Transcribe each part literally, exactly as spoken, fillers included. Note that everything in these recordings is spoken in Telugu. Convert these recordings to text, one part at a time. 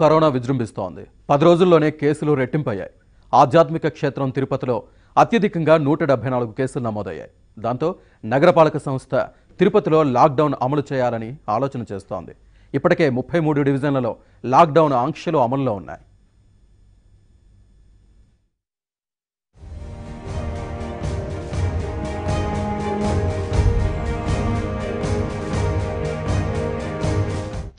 కరోనా విజృంభిస్తోంది। పది రోజుల్లోనే కేసులు రెట్టింపయ్యాయి। ఆధ్యాత్మిక క్షేత్రం తిరుపతిలో అత్యధికంగా నూట డెబ్బై నాలుగు కేసులు నమోదయ్యాయి। దాంతో నగరపాలక సంస్థ తిరుపతిలో లాక్ డౌన్ అమలు చేయాలని ఆలోచన చేస్తోంది। ఇప్పటికే ముప్పై మూడు డివిజన్లలో లాక్ డౌన్ ఆంక్షలు అమలులో ఉన్నాయి।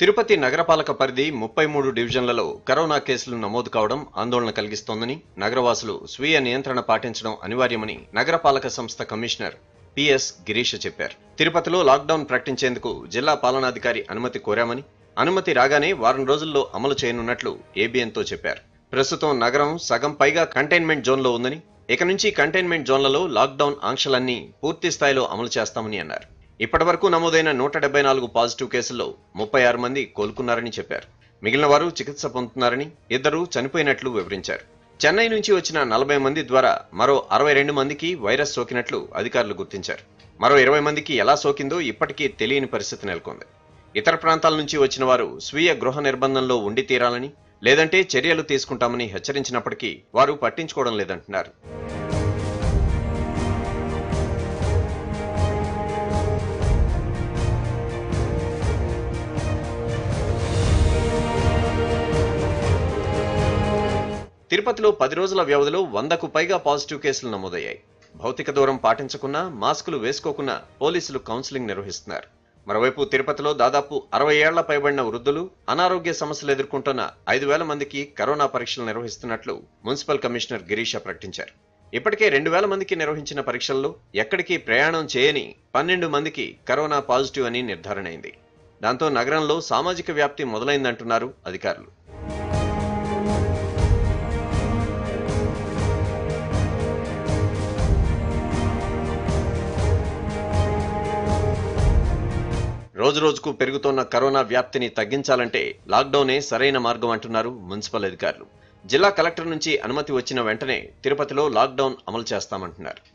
తిరుపతి నగరపాలక పరిధి ముప్పై మూడు డివిజన్లలో కరోనా కేసులు నమోదు కావడం ఆందోళన కలిగిస్తోందని, నగరవాసులు స్వీయ నియంత్రణ పాటించడం అనివార్యమని నగరపాలక సంస్థ కమిషనర్ పిఎస్ గిరీష్ చెప్పారు। తిరుపతిలో లాక్డౌన్ ప్రకటించేందుకు జిల్లా పాలనాధికారి అనుమతి కోరామని, అనుమతి రాగానే వారం రోజుల్లో అమలు చేయనున్నట్లు ఏబిఎన్తో చెప్పారు। ప్రస్తుతం నగరం సగం పైగా కంటైన్మెంట్ జోన్లో ఉందని, ఇక నుంచి కంటైన్మెంట్ జోన్లలో లాక్డౌన్ ఆంక్షలన్నీ పూర్తి స్థాయిలో అమలు చేస్తామని అన్నారు। ఇప్పటి వరకు నమోదైన నూట డెబ్బై నాలుగు పాజిటివ్ కేసుల్లో ముప్పై ఆరు మంది కోలుకున్నారని చెప్పారు। మిగిలిన వారు చికిత్స పొందుతున్నారని, ఇద్దరు చనిపోయినట్లు వివరించారు। చెన్నై నుంచి వచ్చిన నలభై మంది ద్వారా మరో అరవై రెండు మందికి వైరస్ సోకినట్లు అధికారులు గుర్తించారు। మరో ఇరవై మందికి ఎలా సోకిందో ఇప్పటికీ తెలియని పరిస్థితి నెలకొంది। ఇతర ప్రాంతాల నుంచి వచ్చిన వారు స్వీయ గృహ నిర్బంధంలో ఉండి తీరాలని, లేదంటే చర్యలు తీసుకుంటామని హెచ్చరించినప్పటికీ వారు పట్టించుకోవడం లేదంటున్నారు। తిరుపతిలో పది రోజుల వ్యవధిలో వందకు పైగా పాజిటివ్ కేసులు నమోదయ్యాయి। భౌతిక దూరం పాటించకున్నా, మాస్కులు వేసుకోకున్నా పోలీసులు కౌన్సిలింగ్ నిర్వహిస్తున్నారు। మరోవైపు తిరుపతిలో దాదాపు అరవై ఏళ్ల పైబడిన వృద్ధులు, అనారోగ్య సమస్యలు ఎదుర్కొంటున్న ఐదు వేల మందికి కరోనా పరీక్షలు నిర్వహిస్తున్నట్లు మున్సిపల్ కమిషనర్ గిరీష ప్రకటించారు। ఇప్పటికే రెండు వేల మందికి నిర్వహించిన పరీక్షల్లో ఎక్కడికి ప్రయాణం చేయని పన్నెండు మందికి కరోనా పాజిటివ్ అని నిర్ధారణ అయింది। దాంతో నగరంలో సామాజిక వ్యాప్తి మొదలైందంటున్నారు అధికారులు। రోజు రోజుకు పెరుగుతోన్న కరోనా వ్యాప్తిని తగ్గించాలంటే లాక్డౌనే సరైన మార్గం అంటున్నారు మున్సిపల్ అధికారులు। జిల్లా కలెక్టర్ నుంచి అనుమతి వచ్చిన వెంటనే తిరుపతిలో లాక్డౌన్ అమలు చేస్తామంటున్నారు।